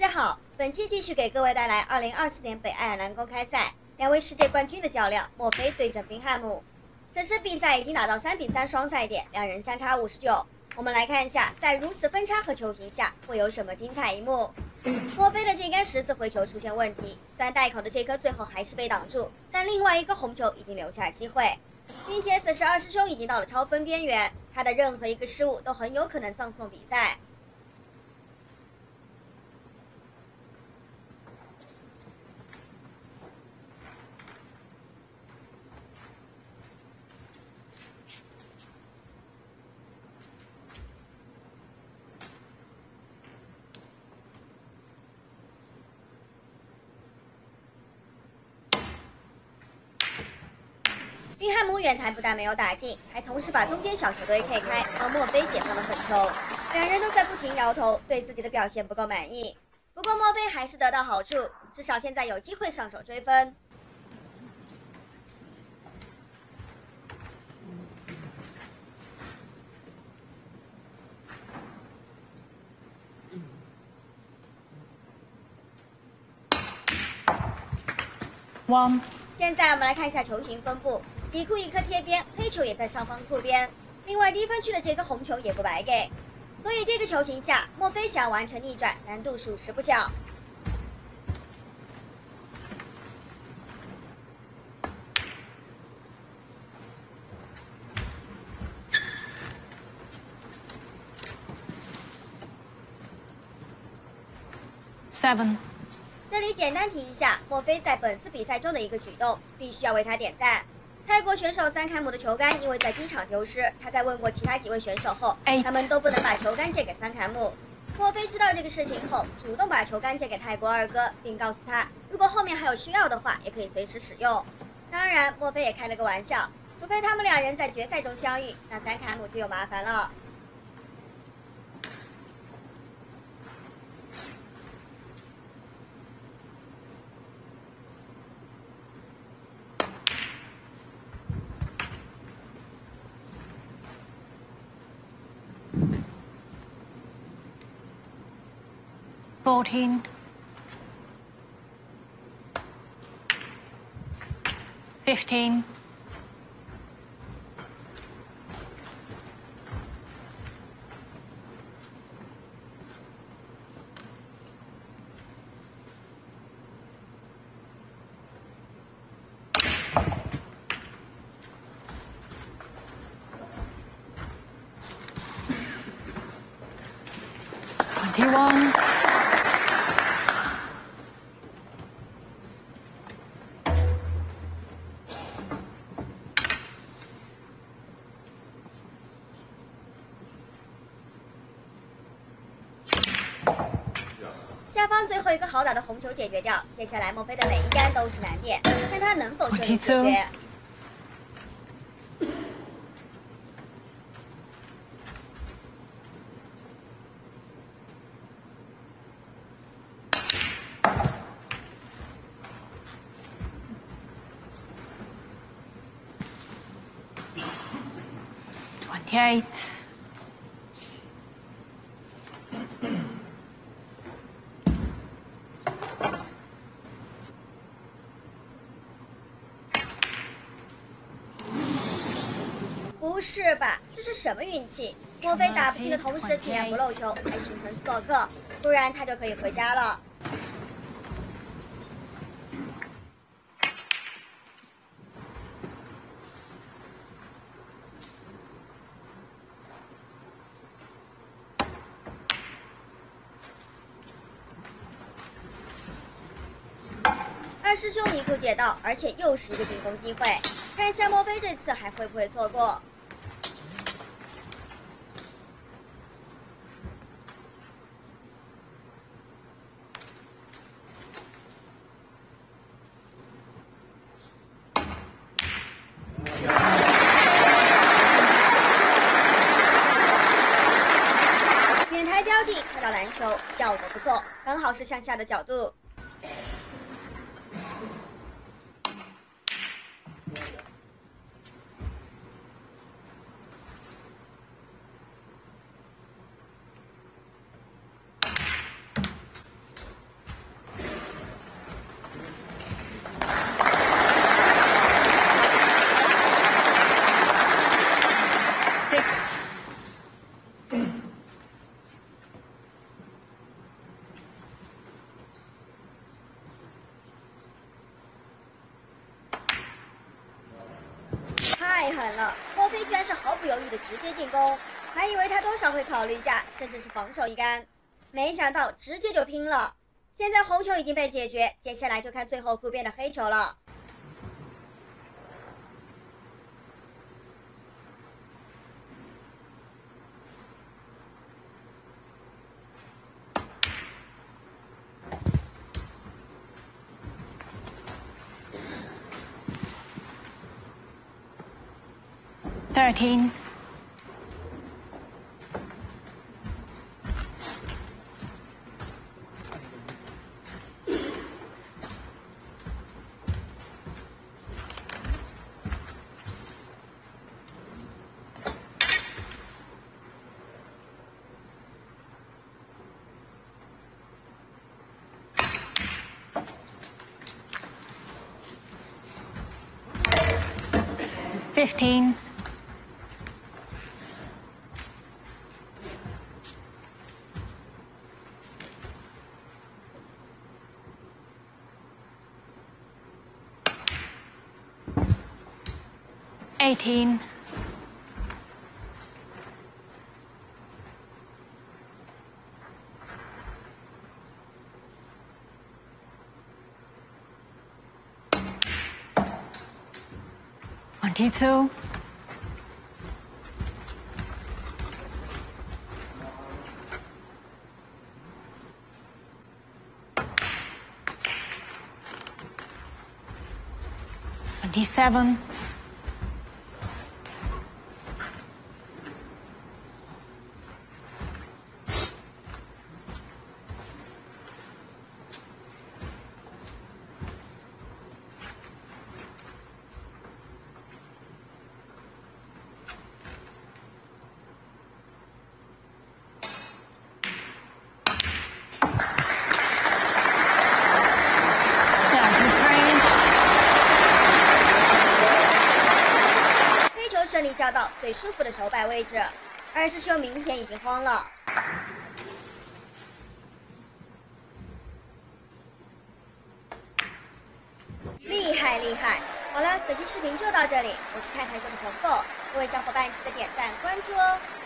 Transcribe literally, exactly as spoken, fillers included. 大家好，本期继续给各位带来二零二四年北爱尔兰公开赛两位世界冠军的较量，墨菲对阵宾汉姆。此时比赛已经打到三比三双赛点，两人相差五十九。我们来看一下，在如此分差和球形下会有什么精彩一幕。墨菲的这杆十字回球出现问题，虽然带口的这颗最后还是被挡住，但另外一个红球已经留下机会。 并且此时二师兄已经到了超分边缘，他的任何一个失误都很有可能葬送比赛。宾汉姆远台不但没有打进，还同时把中间小球队 K 开，让墨菲解放了混球。两人都在不停摇头，对自己的表现不够满意。不过墨菲还是得到好处，至少现在有机会上手追分。One。现在我们来看一下球形分布。 底库一颗贴边，黑球也在上方库边。另外，低分区的这个红球也不白给，所以这个球形下，墨菲想要完成逆转，难度属实不小。Seven。这里简单提一下，墨菲在本次比赛中的一个举动，必须要为他点赞。 泰国选手三凯姆的球杆因为在第一场丢失，他在问过其他几位选手后，他们都不能把球杆借给三凯姆。墨菲知道这个事情后，主动把球杆借给泰国二哥，并告诉他，如果后面还有需要的话，也可以随时使用。当然，墨菲也开了个玩笑，除非他们两人在决赛中相遇，那三凯姆就有麻烦了。 fourteen, fifteen, twenty-one. 下方最后一个好打的红球解决掉，接下来墨菲的每一杆都是难点，看他能否顺利解决。twenty-eight. 不是吧？这是什么运气？墨菲打不进的同时，竟然不漏球，还形成斯洛克，不然他就可以回家了。二师兄一步解到，而且又是一个进攻机会，看一下墨菲这次还会不会错过。 篮球效果不错，刚好是向下的角度。反了，波菲居然是毫不犹豫的直接进攻，还以为他多少会考虑一下，甚至是防守一杆，没想到直接就拼了。现在红球已经被解决，接下来就看最后库边的黑球了。 thirteen. fifteen. eighteen. twenty-two. twenty-seven.跳到最舒服的手摆位置，而是秀明显已经慌了。厉害厉害！好了，本期视频就到这里，我是太太秀的红豆，各位小伙伴记得点赞关注哦。